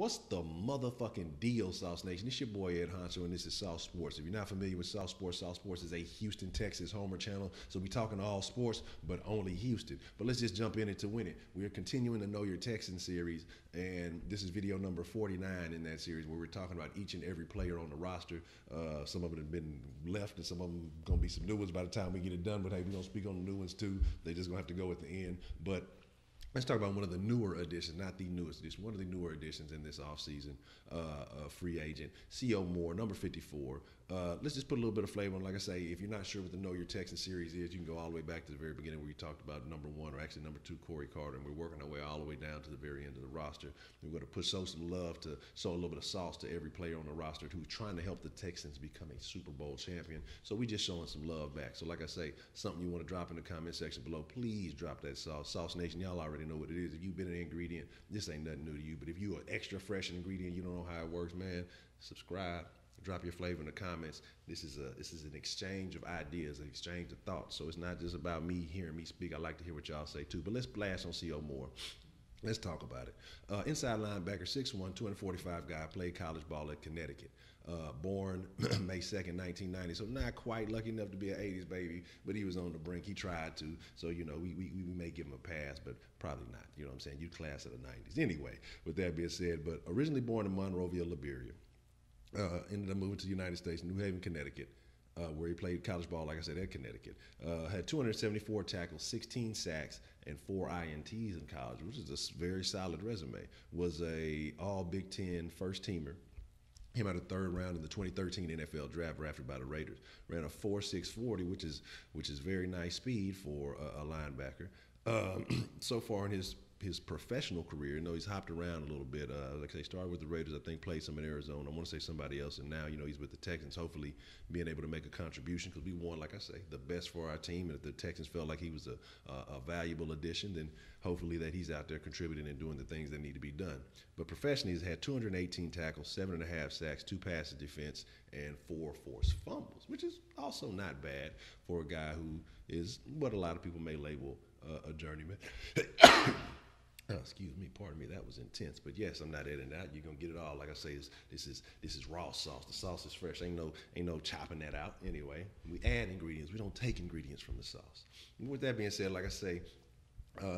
What's the motherfucking deal, Sauce Nation? It's your boy Ed Huncho, and this is Sauce Sports. If you're not familiar with Sauce Sports, Sauce Sports is a Houston, Texas homer channel, so we're talking all sports, but only Houston. But let's just jump in it to win it. We're continuing the Know Your Texan series, and this is video number 49 in that series, where we're talking about each and every player on the roster. Some of them have been left, and some of them going to be some new ones by the time we get it done, but hey, we're going to speak on the new ones too. They're just going to have to go at the end. But let's talk about one of the newer additions, not the newest addition, one of the newer additions in this offseason, free agent, Sio Moore, number 54. Let's just put a little bit of flavor on. Like I say, if you're not sure what the Know Your Texan series is, you can go all the way back to the very beginning where we talked about number one, or actually number two, Corey Carter, and we're working our way all the way down to the very end of the roster. We're going to show some love, to show a little bit of sauce to every player on the roster who's trying to help the Texans become a Super Bowl champion. So we're just showing some love back. So like I say, something you want to drop in the comment section below, please drop that sauce. Sauce Nation, y'all already know what it is. If you've been an ingredient, this ain't nothing new to you. But if you're an extra fresh ingredient, you don't know how it works, man, subscribe. Drop your flavor in the comments. This is an exchange of ideas, an exchange of thoughts. So it's not just about me hearing me speak. I like to hear what y'all say too. But let's blast on Sio Moore. Let's talk about it. Inside linebacker, 6'1", 245 guy, played college ball at Connecticut. Born May 2nd, 1990, so not quite lucky enough to be an 80s baby, but he was on the brink. He tried to, so, you know, we may give him a pass, but probably not. You know what I'm saying? You class of the 90s. Anyway, with that being said, but originally born in Monrovia, Liberia. Ended up moving to the United States, New Haven, Connecticut, where he played college ball, like I said, at Connecticut. Had 274 tackles, 16 sacks, and 4 INTs in college, which is a very solid resume. Was a All-Big Ten first-teamer. Came out of the third round in the 2013 NFL draft, drafted by the Raiders. Ran a 4.6 40, which is very nice speed for a linebacker. So far in his professional career, you know, he's hopped around a little bit. Like I say, started with the Raiders, I think played some in Arizona. I want to say somebody else, and now, you know, he's with the Texans, hopefully being able to make a contribution, because we want, like I say, the best for our team. And if the Texans felt like he was a valuable addition, then hopefully that he's out there contributing and doing the things that need to be done. But professionally, he's had 218 tackles, 7.5 sacks, 2 passes defense, and 4 forced fumbles, which is also not bad for a guy who is what a lot of people may label a journeyman. Oh, excuse me, pardon me, that was intense. But yes, I'm not editing out. You're gonna get it all. Like I say, this is raw sauce. The sauce is fresh. Ain't no chopping that out. Anyway, we add ingredients. We don't take ingredients from the sauce. And with that being said, like I say,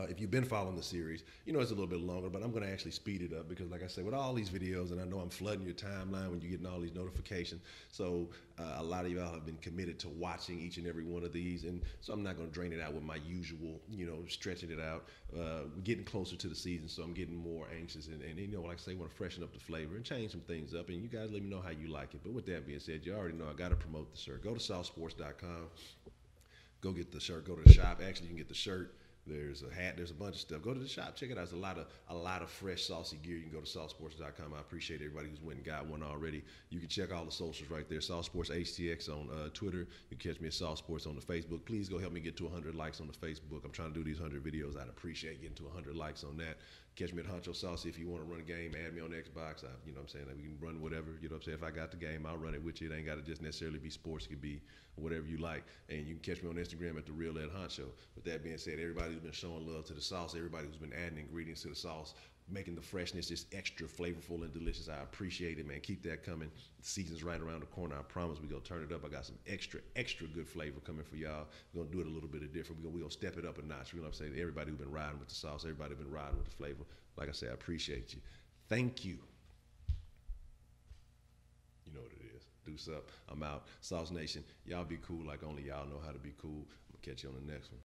if you've been following the series, you know it's a little bit longer, but I'm going to actually speed it up because, like I say, with all these videos, and I know I'm flooding your timeline when you're getting all these notifications, so a lot of y'all have been committed to watching each and every one of these, and so I'm not going to drain it out with my usual, you know, stretching it out. We're getting closer to the season, so I'm getting more anxious, and you know, like I say, want to freshen up the flavor and change some things up, and you guys let me know how you like it. But with that being said, you already know I got to promote the shirt. Go to SauceSports.com. Go get the shirt. Go to the shop. Actually, you can get the shirt. There's a hat. There's a bunch of stuff. Go to the shop. Check it out. There's a lot of fresh, saucy gear. You can go to SauceSports.com. I appreciate everybody who's went and got one already. You can check all the socials right there. SauceSports HTX on Twitter. You can catch me at SauceSports on the Facebook. Please go help me get to 100 likes on the Facebook. I'm trying to do these 100 videos. I'd appreciate getting to 100 likes on that. Catch me at Huncho Saucy. If you want to run a game, add me on Xbox. You know what I'm saying? Like, we can run whatever. You know what I'm saying? If I got the game, I'll run it with you. It ain't got to just necessarily be sports. It could be whatever you like. And you can catch me on Instagram at The Real Ed Huncho. With that being said, everybody who's been showing love to the sauce, everybody who's been adding ingredients to the sauce, making the freshness just extra flavorful and delicious, I appreciate it, man. Keep that coming. The season's right around the corner. I promise we're going to turn it up. I got some extra, extra good flavor coming for y'all. We're going to do it a little bit different. We're going to step it up a notch. You know what I'm saying? Everybody who's been riding with the sauce, everybody who's been riding with the flavor, like I said, I appreciate you. Thank you. You know what it is. Deuce up. I'm out. Sauce Nation, y'all be cool like only y'all know how to be cool. I'm going to catch you on the next one.